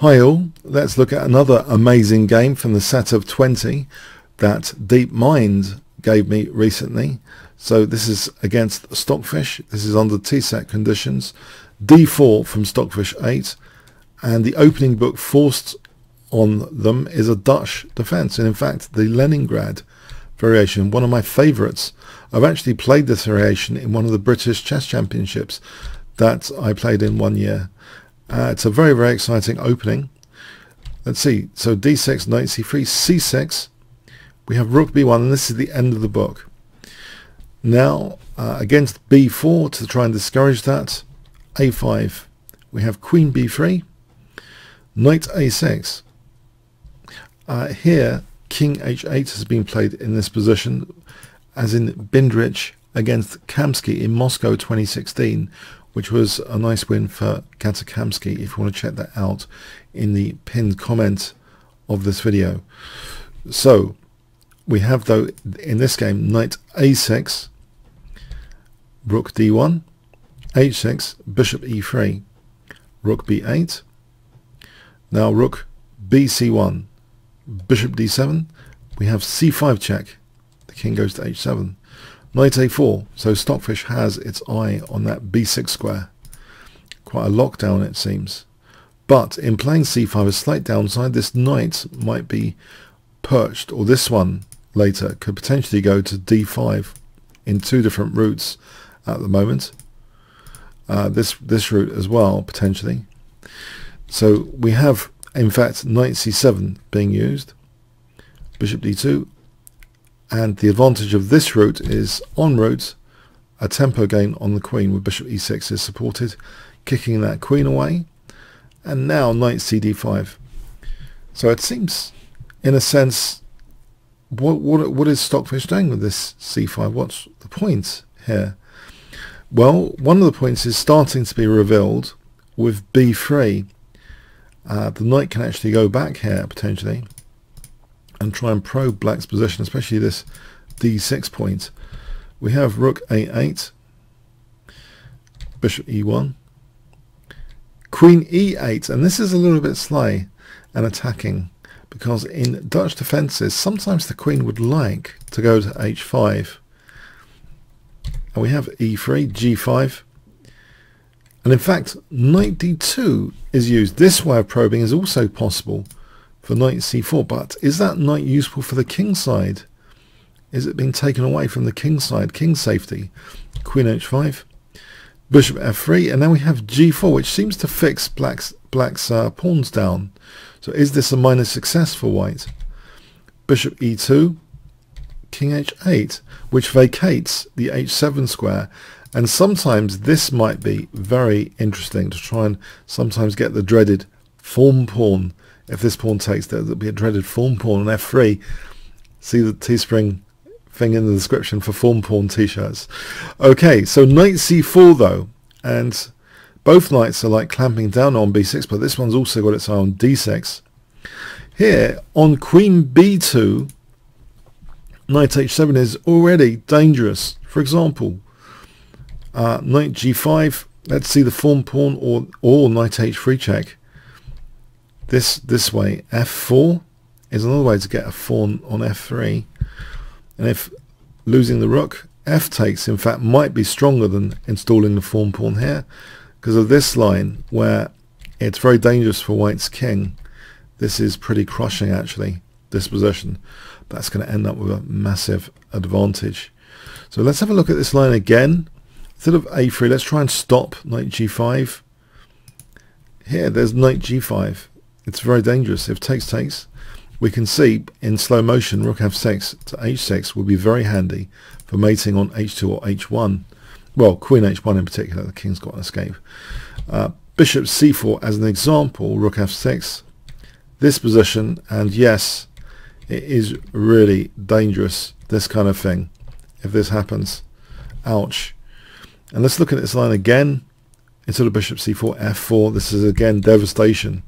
Hi all, let's look at another amazing game from the set of 20 that DeepMind gave me recently. So this is against Stockfish. This is under T-set conditions. D4 from Stockfish 8, and the opening book forced on them is a Dutch defense, and in fact the Leningrad variation, one of my favorites. I've actually played this variation in one of the British chess championships that I played in one year. It's a very, very exciting opening. Let's see. So d6, knight c3, c6. We have rook b1, and this is the end of the book. Now, against b4, to try and discourage that, a5. We have queen b3, knight a6. Here, king h8 has been played in this position, as in Bindrich against Kamsky in Moscow 2016. Which was a nice win for Kamsky. If you want to check that out in the pinned comment of this video. So we have, though, in this game, knight a6, rook d1, h6, bishop e3, rook b8. Now rook bc1, bishop d7. We have c5 check. The king goes to h7. Knight a4, so Stockfish has its eye on that b6 square. Quite a lockdown, it seems. But in playing c5, a slight downside, this knight might be perched, or this one later could potentially go to d5 in two different routes at the moment. This route as well, potentially. So we have, in fact, knight c7 being used, bishop d2. And the advantage of this route is, en route, a tempo gain on the queen with bishop e6 is supported, kicking that queen away. And now knight cd5. So it seems, in a sense, what is Stockfish doing with this c5? What's the point here? Well, one of the points is starting to be revealed with b3. The knight can actually go back here, potentially, and try and probe black's position, especially this d6 point. We have rook a8, bishop e1, queen e8, and this is a little bit sly and attacking, because in Dutch defenses sometimes the queen would like to go to h5. And we have e3, g5, and in fact knight d2 is used. This way of probing is also possible for knight c4, but is that knight useful for the king side? Is it being taken away from the king side, king safety? Queen h5, bishop f3, and now we have g4, which seems to fix black's pawns down. So is this a minor success for white? Bishop e2, king h8, which vacates the h7 square, and sometimes this might be very interesting to try and sometimes get the dreaded form pawn. If this pawn takes, there'll be a dreaded form pawn on f3. See the Teespring thing in the description for form pawn t-shirts. Okay, so knight c4 though, and both knights are like clamping down on b6, but this one's also got its eye on d6. Here on queen b2, knight h7 is already dangerous. For example, knight g5. Let's see the form pawn or knight h3 check. This way, f4 is another way to get a pawn on f3, and if losing the rook, f takes in fact might be stronger than installing the form pawn here, because of this line where it's very dangerous for white's king. This is pretty crushing, actually, this position. That's going to end up with a massive advantage. So let's have a look at this line again. Instead of a3, let's try and stop knight g5. Here there's knight g5. It's very dangerous. If takes takes, we can see in slow motion rook f6 to h6 will be very handy for mating on h2 or h1. Well, queen h1 in particular, the king's got an escape. Bishop c4 as an example, rook f6. This position, and yes, it is really dangerous, this kind of thing, if this happens. Ouch. And let's look at this line again. Instead of bishop c4, f4, this is again devastation.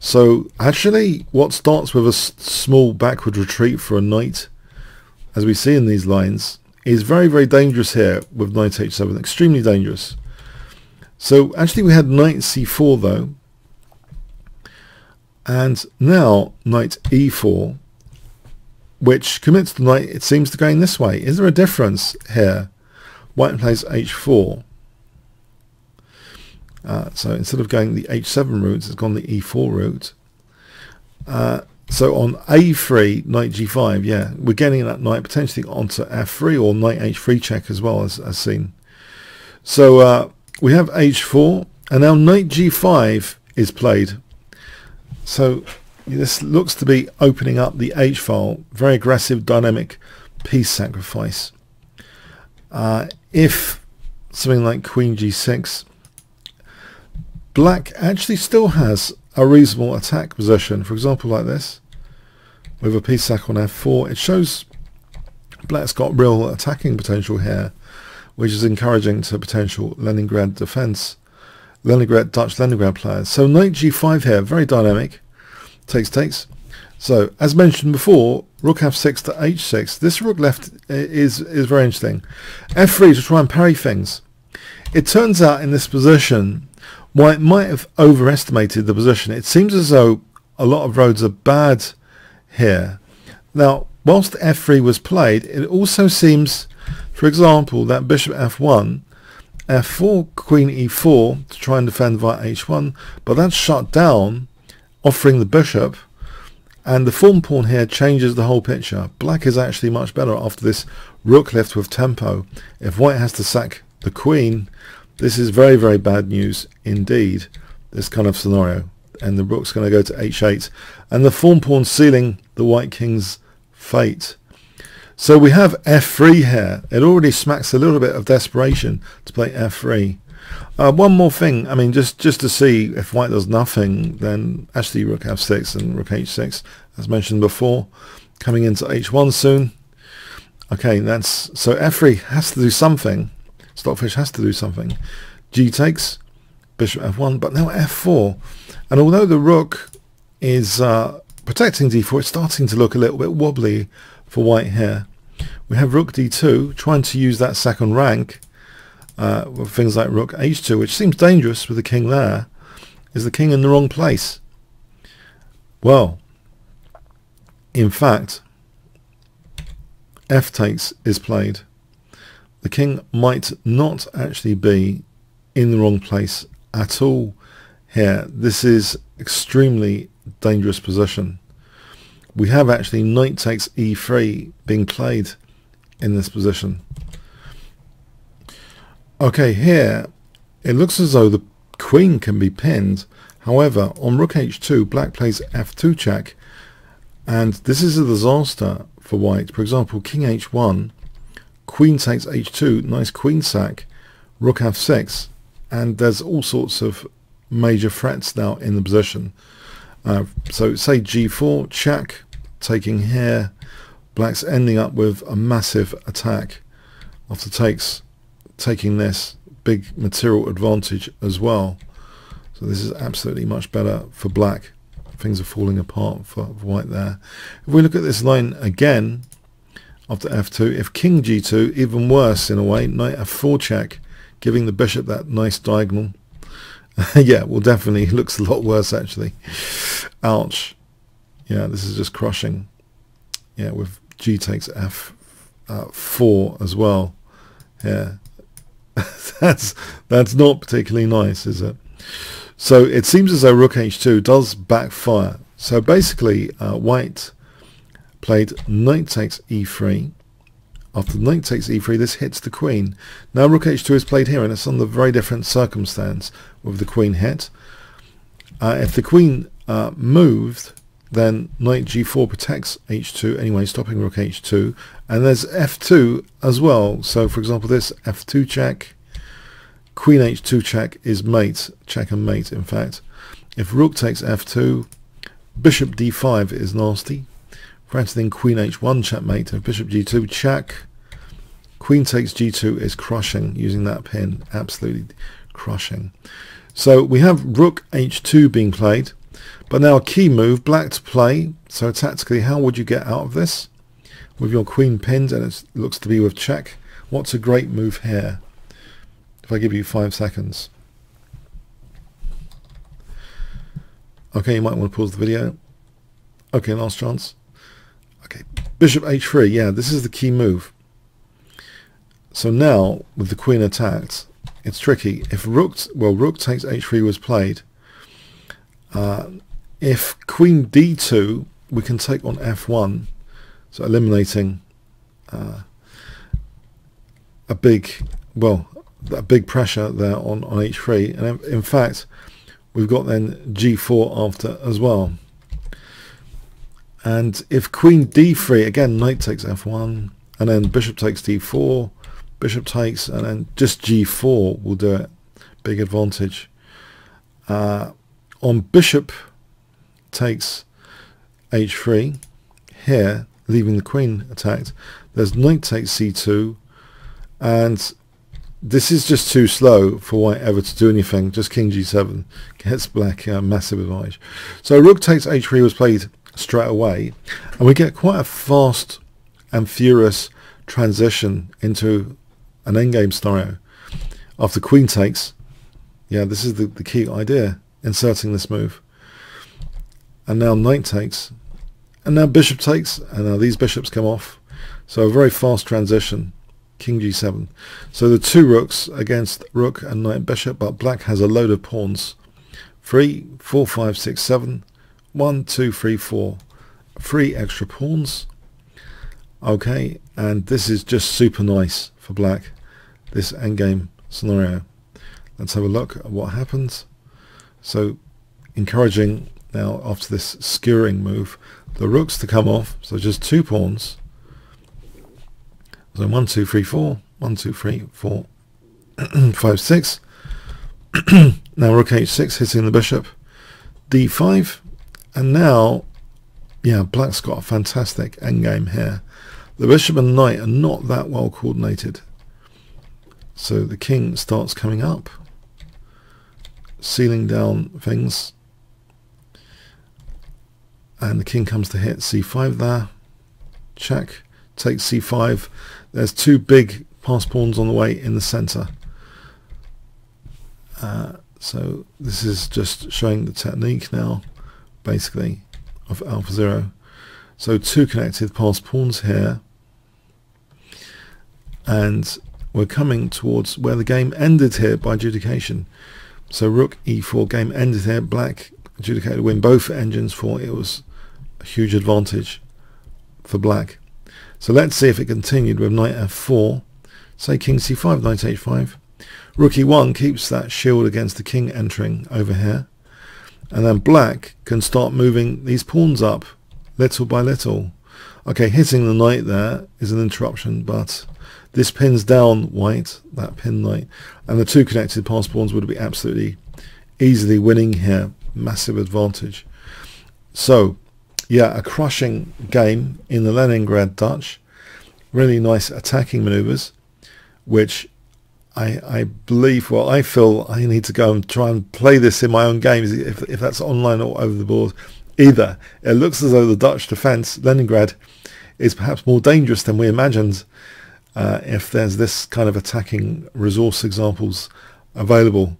So actually what starts with a small backward retreat for a knight, as we see in these lines, is very, very dangerous here with knight h7, extremely dangerous. So actually we had knight c4 though, And now knight e4, which commits the knight, it seems, to going this way. Is there a difference here? White plays h4. So instead of going the h7 route, it's gone the e4 route. So on a3, knight g5, yeah, we're getting that knight potentially onto f3 or knight h3 check as well, as seen. So we have h4, and now knight g5 is played. So this looks to be opening up the h-file, very aggressive, dynamic piece sacrifice. If something like queen g6, black actually still has a reasonable attack position. For example, like this, with a piece sack on f4, it shows black's got real attacking potential here, which is encouraging to potential Leningrad defense, Dutch Leningrad players. So knight g5 here, very dynamic, takes. So as mentioned before, rook f6 to h6. This rook left is very interesting. f3 to try and parry things. It turns out in this position, white might have overestimated the position. It seems as though a lot of roads are bad here. Now, whilst f3 was played, it also seems, for example, that bishop f1, f4, queen e4 to try and defend via h1, but that's shut down, offering the bishop, and the form pawn here changes the whole picture. Black is actually much better after this rook left with tempo. If white has to sack the queen, this is very, very bad news indeed, this kind of scenario. And the rook's going to go to h8, and the form pawn sealing the white king's fate. So we have f3 here. It already smacks a little bit of desperation to play f3. One more thing, I mean, just to see if white does nothing, then actually rook f6 and rook h6, as mentioned before, coming into h1 soon. Okay, that's, so f3 has to do something. Stockfish has to do something. G takes, bishop f1, but now f4. And although the rook is protecting d4, it's starting to look a little bit wobbly for white here. We have rook d2, trying to use that second rank with things like rook h2, which seems dangerous with the king there. Is the king in the wrong place? Well, in fact, f takes is played. The king might not actually be in the wrong place at all here. This is extremely dangerous position. We have actually knight takes e3 being played in this position. Okay, here it looks as though the queen can be pinned. However, on rook h2, black plays f2 check, and this is a disaster for white. For example, king h1, queen takes h2, nice queen sack, rook f6, and there's all sorts of major threats now in the position. So say g4, check, taking here, black's ending up with a massive attack after takes, taking this, big material advantage as well. So this is absolutely much better for black. Things are falling apart for white there. If we look at this line again, after f2, if king g2, even worse in a way, knight f4 check, giving the bishop that nice diagonal. Yeah, well, definitely looks a lot worse actually. Ouch. Yeah, this is just crushing. Yeah, with g takes f4 as well. Yeah, that's not particularly nice, is it? So it seems as though rook h2 does backfire. So basically, white played knight takes e3. After knight takes e3, this hits the queen. Now rook h2 is played here, and it's under very different circumstance with the queen hit. If the queen moved, then knight g4 protects h2 anyway, stopping rook h2. And there's f2 as well. So for example, this f2 check, queen h2 check is mate, check and mate in fact. If rook takes f2, bishop d5 is nasty. Threatening queen h1 checkmate. And bishop g2 check, queen takes g2 is crushing using that pin, absolutely crushing. So we have rook h2 being played, but now a key move, black to play. So tactically, how would you get out of this with your queen pinned? And it looks to be with check. What's a great move here? If I give you 5 seconds. Okay, you might want to pause the video. Okay, last chance. Okay, bishop h3. Yeah, this is the key move. So now, with the queen attacked, it's tricky. If rook takes h3 was played, if queen d2, we can take on f1, so eliminating a big pressure there on h3. And in fact, we've got then g4 after as well. And if queen d3, again, knight takes f1, and then bishop takes d4, bishop takes, and then just g4 will do it. Big advantage. On bishop takes h3 here, leaving the queen attacked, there's knight takes c2, and this is just too slow for white ever to do anything. Just king g7 gets black massive advantage. So rook takes h3 was played straight away, and we get quite a fast and furious transition into an endgame scenario after queen takes. Yeah, this is the key idea, inserting this move. And now knight takes, and now bishop takes, and now these bishops come off. So a very fast transition, king g7. So the two rooks against rook and knight bishop, but black has a load of pawns. 3, 4, 5, 6, 7. 1, 2, 3, 4. 3 extra pawns. Okay, and this is just super nice for black, this endgame scenario. Let's have a look at what happens. So encouraging now, after this skewering move, the rooks to come off, so just 2 pawns. So 1, 2, 3, 4, 1, 2, 3, 4, 5, 6. Now rook h6, hitting the bishop, d5, and now, yeah, black's got a fantastic endgame here. The bishop and knight are not that well coordinated. So the king starts coming up, sealing down things. And the king comes to hit c5 there. Check, takes c5. There's 2 big pass pawns on the way in the center. So this is just showing the technique now, basically, of AlphaZero. So 2 connected pass pawns here. And we're coming towards where the game ended here by adjudication. So rook e4, game ended here. Black adjudicated win both engines for it. Was a huge advantage for black. So let's see if it continued with knight f4, say king c5, knight h5. Rook e1 keeps that shield against the king entering over here, and then black can start moving these pawns up little by little. Okay, hitting the knight there is an interruption, but this pins down white, that pin knight, and the 2 connected pass pawns would be absolutely easily winning here. Massive advantage. So yeah, a crushing game in the Leningrad Dutch. Really nice attacking maneuvers, which I believe, well, I feel I need to go and try and play this in my own games, if that's online or over the board either. It looks as though the Dutch defense, Leningrad, is perhaps more dangerous than we imagined, if there's this kind of attacking resource examples available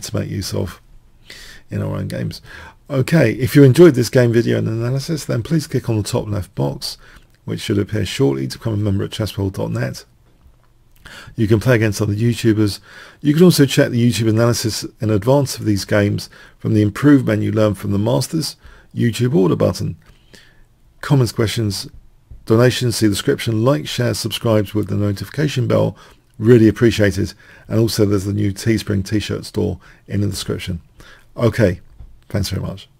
to make use of in our own games. Okay, if you enjoyed this game video and analysis, then please click on the top left box, which should appear shortly, to become a member at chessworld.net. You can play against other YouTubers. You can also check the YouTube analysis in advance of these games from the improved menu learn from the Masters YouTube order button. Comments, questions, donations, see the description, like, share, subscribe with the notification bell. Really appreciate it. And also there's the new Teespring t-shirt store in the description. Okay, thanks very much.